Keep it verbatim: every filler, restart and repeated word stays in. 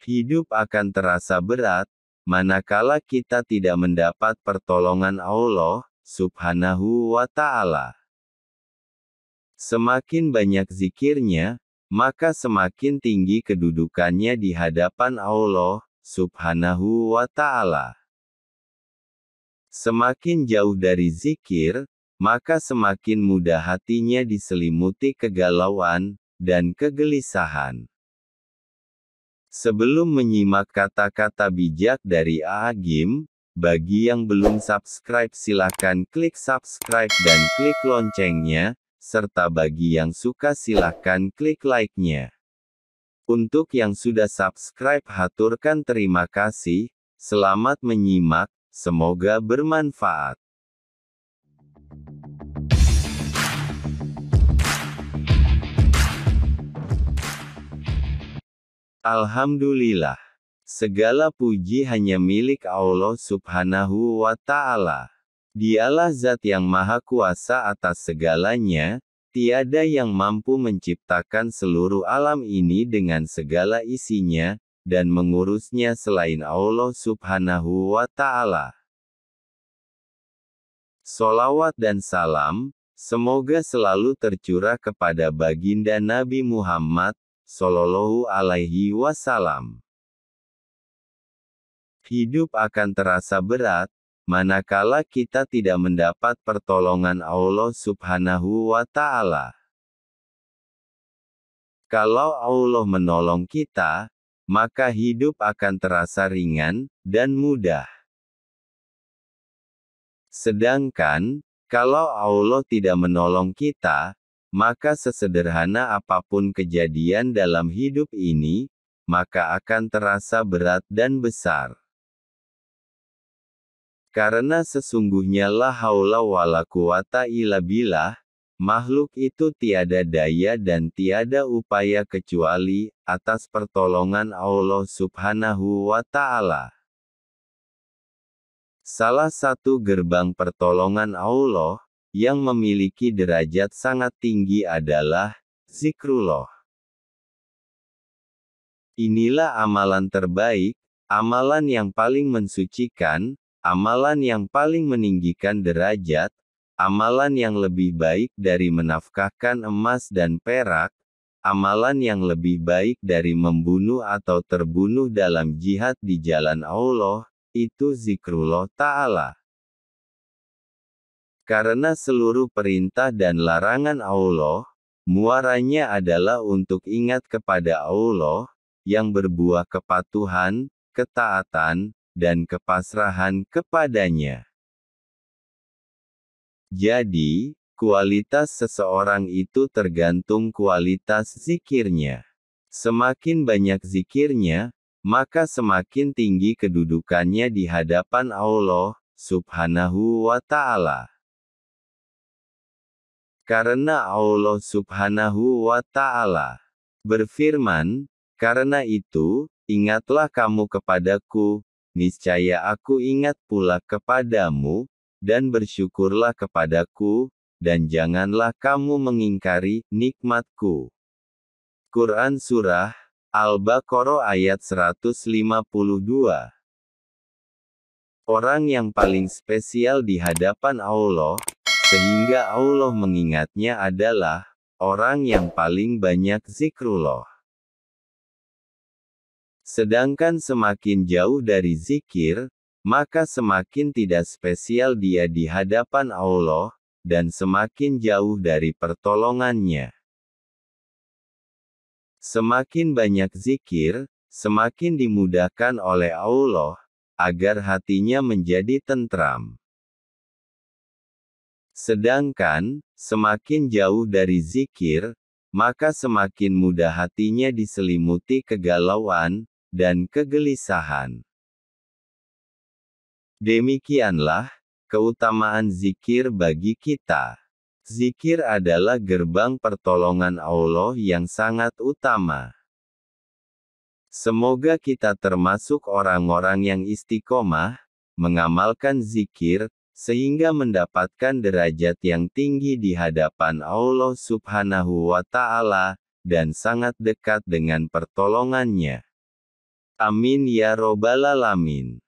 Hidup akan terasa berat, manakala kita tidak mendapat pertolongan Allah Subhanahu wa Ta'ala. Semakin banyak zikirnya, maka semakin tinggi kedudukannya di hadapan Allah Subhanahu wa Ta'ala. Semakin jauh dari zikir, maka semakin mudah hatinya diselimuti kegalauan dan kegelisahan. Sebelum menyimak kata-kata bijak dari A A Gym, bagi yang belum subscribe silakan klik subscribe dan klik loncengnya, serta bagi yang suka silakan klik like-nya. Untuk yang sudah subscribe haturkan terima kasih, selamat menyimak, semoga bermanfaat. Alhamdulillah, segala puji hanya milik Allah Subhanahu wa Ta'ala. Dialah Zat yang Maha Kuasa atas segalanya, tiada yang mampu menciptakan seluruh alam ini dengan segala isinya, dan mengurusnya selain Allah Subhanahu wa Ta'ala. Sholawat dan salam, semoga selalu tercurah kepada baginda Nabi Muhammad Sallallahu alaihi wasallam. Hidup akan terasa berat, manakala kita tidak mendapat pertolongan Allah Subhanahu wa Ta'ala. Kalau Allah menolong kita, maka hidup akan terasa ringan dan mudah. Sedangkan, kalau Allah tidak menolong kita, maka sesederhana apapun kejadian dalam hidup ini, maka akan terasa berat dan besar. Karena sesungguhnya la haula wala quwata illa billah, makhluk itu tiada daya dan tiada upaya kecuali atas pertolongan Allah Subhanahu wa Ta'ala. Salah satu gerbang pertolongan Allah yang memiliki derajat sangat tinggi adalah zikrullah. Inilah amalan terbaik, amalan yang paling mensucikan, amalan yang paling meninggikan derajat, amalan yang lebih baik dari menafkahkan emas dan perak, amalan yang lebih baik dari membunuh atau terbunuh dalam jihad di jalan Allah, itu zikrullah Ta'ala. Karena seluruh perintah dan larangan Allah, muaranya adalah untuk ingat kepada Allah, yang berbuah kepatuhan, ketaatan, dan kepasrahan kepadanya. Jadi, kualitas seseorang itu tergantung kualitas zikirnya. Semakin banyak zikirnya, maka semakin tinggi kedudukannya di hadapan Allah Subhanahu wa Ta'ala. Karena Allah Subhanahu wa Ta'ala berfirman, "Karena itu, ingatlah kamu kepadaku, niscaya aku ingat pula kepadamu, dan bersyukurlah kepadaku, dan janganlah kamu mengingkari nikmatku." Quran Surah Al-Baqarah ayat seratus lima puluh dua. Orang yang paling spesial di hadapan Allah, sehingga Allah mengingatnya adalah orang yang paling banyak zikrullah. Sedangkan semakin jauh dari zikir, maka semakin tidak spesial dia di hadapan Allah, dan semakin jauh dari pertolongannya. Semakin banyak zikir, semakin dimudahkan oleh Allah, agar hatinya menjadi tentram. Sedangkan, semakin jauh dari zikir, maka semakin mudah hatinya diselimuti kegalauan dan kegelisahan. Demikianlah keutamaan zikir bagi kita. Zikir adalah gerbang pertolongan Allah yang sangat utama. Semoga kita termasuk orang-orang yang istiqomah, mengamalkan zikir, sehingga mendapatkan derajat yang tinggi di hadapan Allah Subhanahu wa Ta'ala, dan sangat dekat dengan pertolongannya. Amin ya robbal alamin.